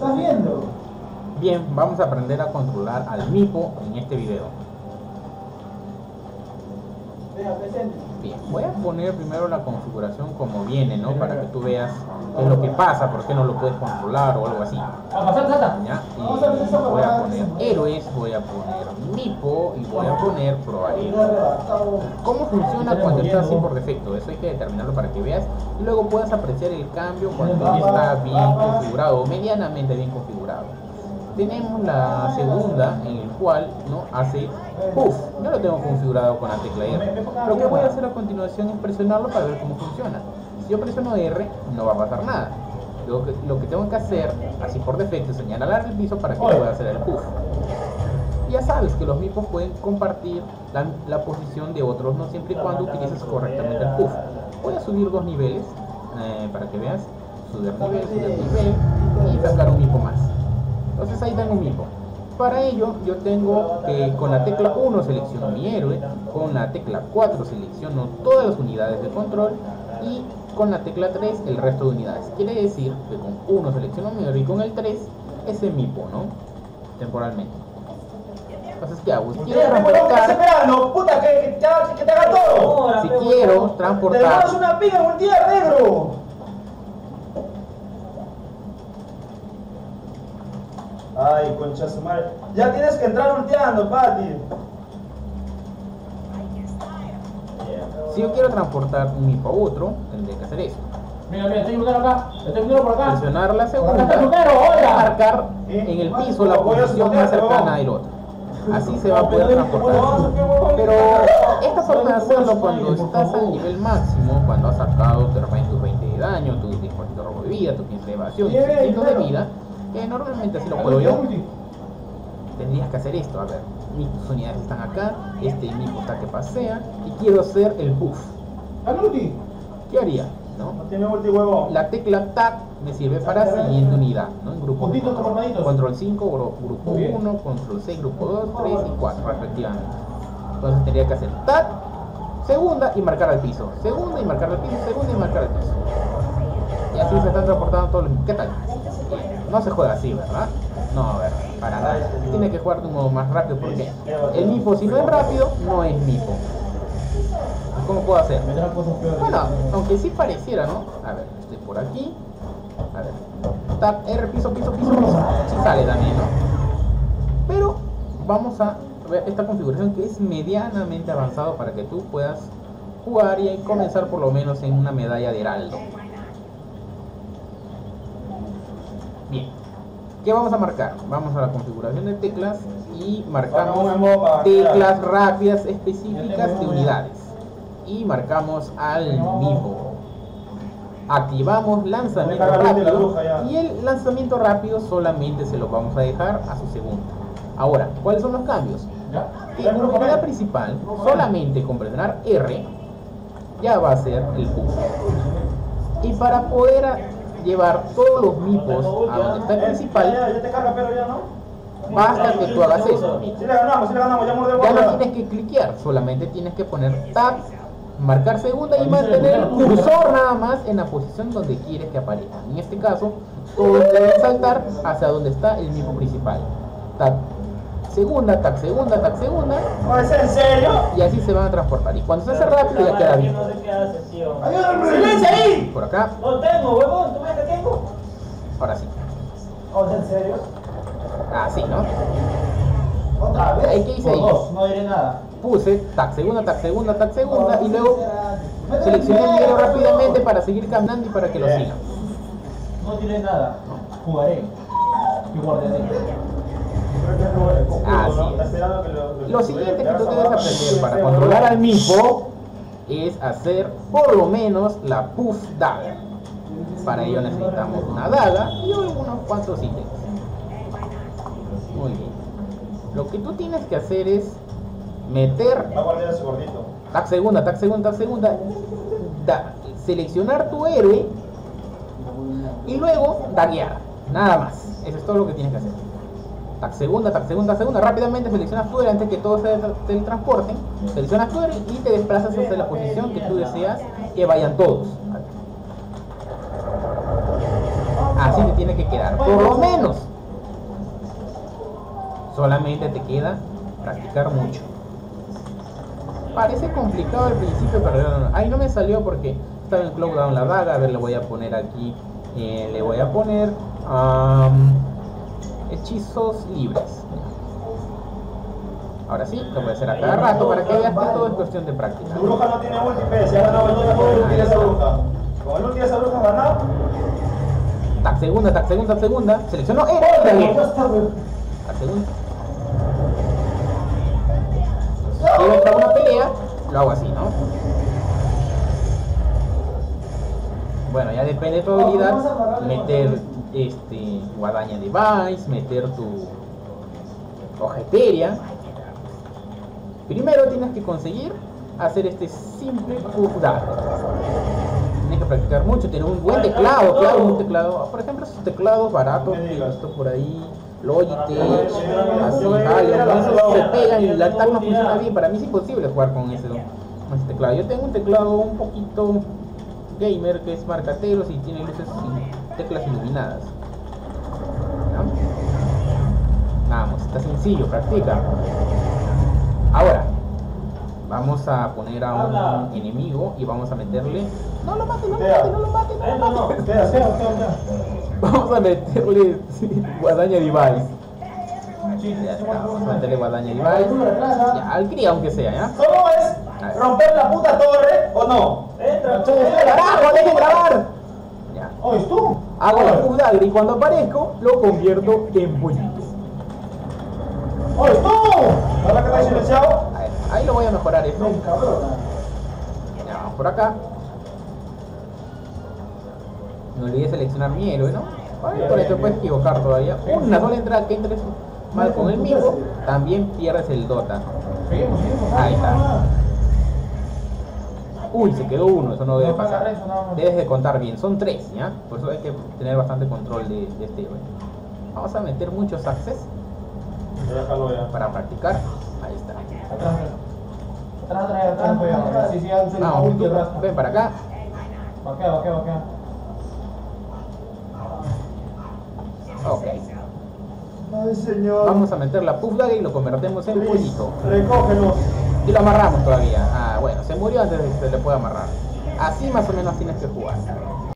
¿Estás viendo? Bien, vamos a aprender a controlar al Meepo en este video. Vea, presente. Bien, voy a poner primero la configuración como viene, ¿no? Para que tú veas qué es lo que pasa, por qué no lo puedes controlar o algo así. ¿Ya? Y voy a poner héroes, voy a poner Meepo y voy a poner probaré. ¿Cómo funciona cuando está así por defecto? Eso hay que determinarlo para que veas y luego puedas apreciar el cambio cuando ya está bien configurado, medianamente bien configurado. Tenemos la segunda en el cual ¿no? hace Poof. Yo lo tengo configurado con la tecla R. Lo que voy a hacer a continuación es presionarlo para ver cómo funciona. Si yo presiono R, no va a pasar nada. Lo que tengo que hacer, así por defecto, es señalar el piso para que pueda hacer el Poof. Ya sabes que los Meepos pueden compartir la posición de otros, no siempre y cuando utilices correctamente el Poof. Voy a subir dos niveles para que veas. Subir nivel y sacar un Meepo más. Entonces ahí tengo un Meepo. Para ello yo tengo que con la tecla 1 selecciono mi héroe, con la tecla 4 selecciono todas las unidades de control y con la tecla 3 el resto de unidades. Quiere decir que con 1 selecciono mi héroe y con el 3 ese Meepo, ¿no? Temporalmente. Entonces, ¿qué hago? Si quiero transportar... ¡Puta, que te haga todo! Si quiero transportar... ¡Te damos una pica con un día negro! Ay, concha su madre. Ya tienes que entrar ulteando, Pati. Si yo quiero transportar un Meepo a otro, tendré que hacer eso. Mira, estoy mutero acá. Estoy mutero por acá. Presionar la segunda. Voy a marcar en el piso la posición más cercana del otro. Así se va a poder transportar. Pero esta forma de hacerlo cuando estás al nivel máximo, cuando has sacado tus 20 de daño, tus 10% de robo de vida, tus 15 de evasión, tus 500 de vida. Normalmente así lo puedo yo. Tendrías que hacer esto, a ver, mis unidades están acá, este Meepo está que pasea y quiero hacer el buff. ¿Qué haría? ¿No? La tecla TAC me sirve para siguiente unidad, ¿no? En grupo 1, control 5, grupo 1, control 6, grupo 2, 3 y 4 respectivamente. Entonces tendría que hacer TAC, segunda y marcar al piso, segunda y marcar al piso, segunda y marcar al piso. Y así se están transportando todos los... ¿Qué tal? No se juega así, ¿verdad? No, a ver, para nada. Tiene que jugar de un modo más rápido porque el Meepo, si no es rápido, no es Meepo. ¿Cómo puedo hacer? Bueno, aunque sí pareciera, ¿no? A ver, estoy por aquí. A ver. Tap, R, piso, piso, piso, piso. Sí sale también, ¿no? Pero vamos a ver esta configuración que es medianamente avanzado para que tú puedas jugar y comenzar por lo menos en una medalla de heraldo. Bien, ¿qué vamos a marcar? Vamos a la configuración de teclas y marcamos teclas rápidas específicas de unidades. Y marcamos al Meepo. Activamos lanzamiento rápido y el lanzamiento rápido solamente se lo vamos a dejar a su segunda. Ahora, ¿cuáles son los cambios? En la unidad principal, solamente con presionar R, ya va a ser el Poof. Y para poder llevar todos los Meepos a donde está el principal, basta que tú hagas eso. Ya no tienes que cliquear, solamente tienes que poner tab, marcar segunda y mantener el cursor nada más en la posición donde quieres que aparezca. En este caso, todos deben saltar hacia donde está el Meepo principal. Tab segunda, tab segunda, tab segunda. ¿Es en serio? Y así se van a transportar. Y cuando se hace rápido ya queda bien. ¡Silencio ahí! Por acá. No tengo, huevón, ¿tú ves que tengo? Ahora sí. ¿Es en serio? Ah, sí, ¿no? ¿Otra vez? ¿Qué hice ahí? No diré nada. Puse tac segunda, tac segunda, tac segunda y luego seleccioné el video rápidamente para seguir caminando y para que lo sigan. No diré nada. Jugaré. Y guardaré. Lo siguiente que tú debes aprender para controlar al Meepo es hacer por lo menos la Poof Dagger. Para ello necesitamos una daga y unos cuantos ítems. Muy bien. Lo que tú tienes que hacer es meter tac segunda, tac segunda, tac segunda, seleccionar tu héroe y luego daguear. Nada más. Eso es todo lo que tienes que hacer. Tac segunda, tac segunda, segunda, rápidamente seleccionas tu héroe antes que todos se teletransporten, seleccionas tu héroe y te desplazas hacia la posición que tú deseas que vayan todos. así te tiene que quedar, por lo menos. Solamente te queda practicar mucho. Parece complicado al principio, pero no, no. Ahí no me salió porque estaba en el clockdown la daga. A ver, le voy a poner aquí, le voy a poner hechizos libres. Ahora sí, lo voy a hacer a cada rato para que veas que todo es cuestión de práctica. Tu bruja no tiene múltiple, si ha ganado el otro, no tiene esa bruja. Como no tiene esa bruja, ganado. Tac segunda, tac segunda, tac segunda. Seleccionó segunda. Si voy a entrar a una pelea, lo hago así, ¿no? Bueno, ya depende de tu habilidad. Meter guadaña de Vyse, meter tu ojeteria. Primero tienes que conseguir hacer este simple Poof. Tienes que practicar mucho, tienes un buen teclado, claro, un teclado. Por ejemplo, esos teclados baratos que gastó por ahí, Logitech, así, vale, esos se pegan y la tag no funciona bien. Para mí es imposible jugar con ese teclado. Yo tengo un teclado un poquito gamer que es marcateros y tiene luces y teclas iluminadas. ¿No? Vamos, está sencillo, practica. Ahora, vamos a poner a un enemigo y vamos a meterle... No lo mate, no lo mate, no lo mate, no lo mate. Vamos a meterle guadaña de Vyse. Ya está, vamos a meterle guadaña de Vyse. Al cría aunque sea, ¿ya? ¿Cómo es? ¿Romper la puta torre o no? ¡Carajo, dejen grabar! Ya. ¿O es tú? Hago la Poof Dagger y cuando aparezco, lo convierto en pollito. ¡Oh, es tú! ¿Ahora que está silenciado? Ahí lo voy a mejorar esto. Ya, vamos por acá. No olvides seleccionar mi héroe, ¿no? Vale, por eso puedes equivocar todavía. Una sola entrada que entres mal con el Meepo, también pierdes el Dota. Ahí está. Uy, se quedó uno, eso no debe pasar. Debes de contar bien, son 3, ¿ya? Por eso hay que tener bastante control de este héroe. Vamos a meter muchos access para practicar. Ahí está. Atrás, ven para acá. Vaquea. Ok. Ay, señor. Vamos a meter la Poof Dagger y lo convertimos en pollito. Recógenos. Y lo amarramos todavía. Ah, bueno, se murió antes de que se le pueda amarrar. Así más o menos tienes que jugar.